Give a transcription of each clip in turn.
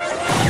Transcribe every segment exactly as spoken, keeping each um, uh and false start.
You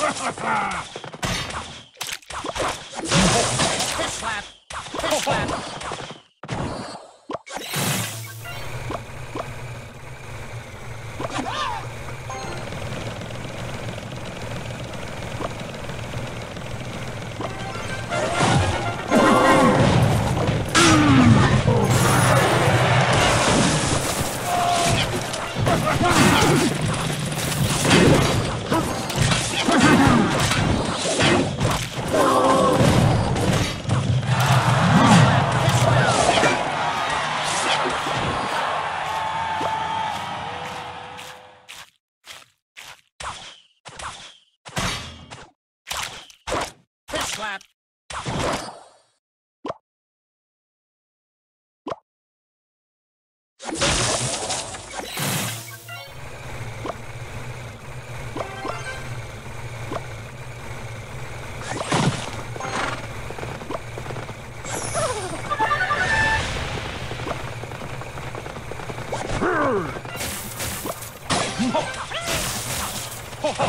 Slap! Slap! Slap. Ho ho!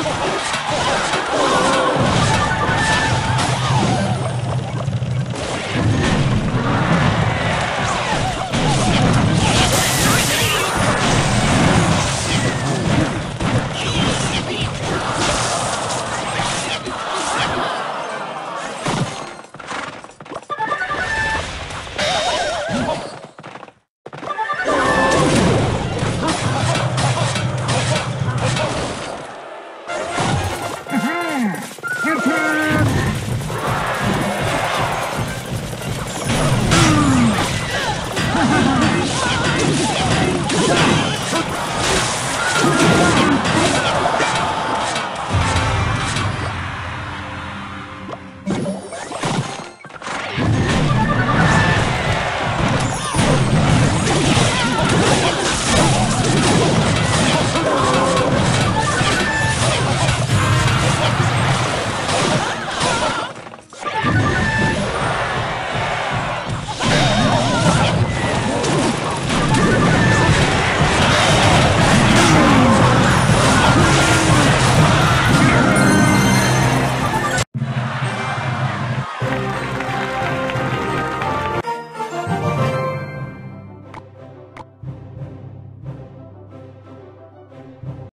Come on.